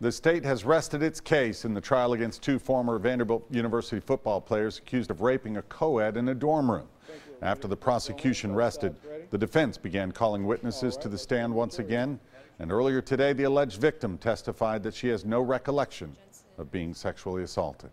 The state has rested its case in the trial against two former Vanderbilt University football players accused of raping a co-ed in a dorm room. After the prosecution rested, the defense began calling witnesses to the stand once again. And earlier today, the alleged victim testified that she has no recollection of being sexually assaulted.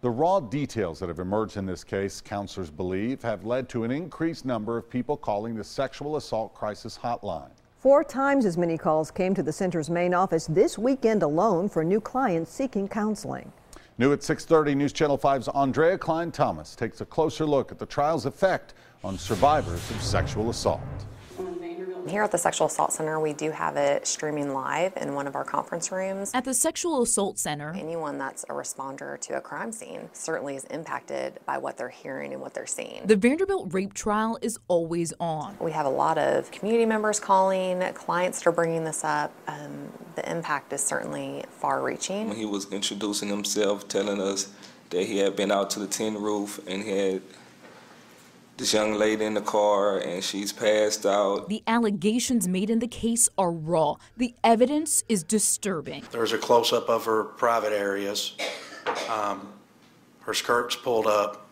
The raw details that have emerged in this case, counselors believe, have led to an increased number of people calling the Sexual Assault Crisis Hotline. 4 times as many calls came to the center's main office this weekend alone for new clients seeking counseling. New at 6:30, News Channel 5's Andrea Klein-Thomas takes a closer look at the trial's effect on survivors of sexual assault. Here at the Sexual Assault Center, we do have it streaming live in one of our conference rooms. At the Sexual Assault Center, anyone that's a responder to a crime scene certainly is impacted by what they're hearing and what they're seeing. The Vanderbilt rape trial is always on. We have a lot of community members calling, clients are bringing this up. The impact is certainly far-reaching. When he was introducing himself, telling us that he had been out to the tin roof and had this young lady in the car and she's passed out. The allegations made in the case are raw. The evidence is disturbing. There's a close-up of her private areas. Her skirt's pulled up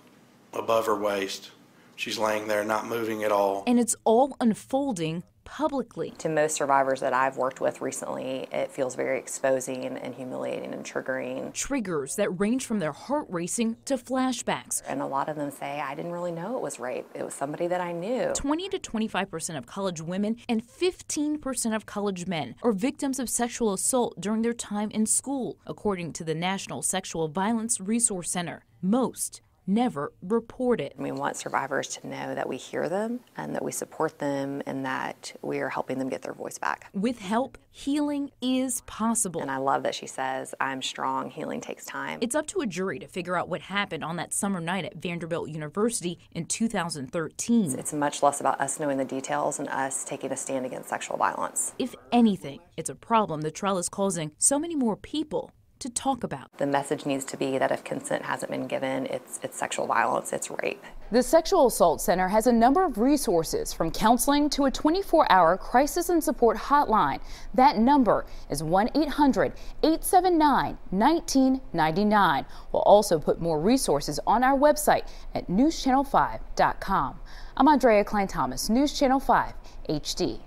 above her waist. She's laying there not moving at all. And it's all unfolding publicly. To most survivors that I've worked with recently, it feels very exposing and humiliating and triggering. Triggers that range from their heart racing to flashbacks. And a lot of them say, I didn't really know it was rape. It was somebody that I knew. 20% to 25% of college women and 15% of college men are victims of sexual assault during their time in school, according to the National Sexual Violence Resource Center. Most never report it. We want survivors to know that we hear them and that we support them and that we are helping them get their voice back. With help, healing is possible. And I love that she says, I'm strong, healing takes time. It's up to a jury to figure out what happened on that summer night at Vanderbilt University in 2013. It's much less about us knowing the details and us taking a stand against sexual violence. If anything, it's a problem the trial is causing so many more people to talk about. The message needs to be that if consent hasn't been given, it's sexual violence, it's rape. The Sexual Assault Center has a number of resources, from counseling to a 24-hour crisis and support hotline. That number is 1-800-879-1999. We'll also put more resources on our website at newschannel5.com. I'm Andrea Klein-Thomas, News Channel 5 HD.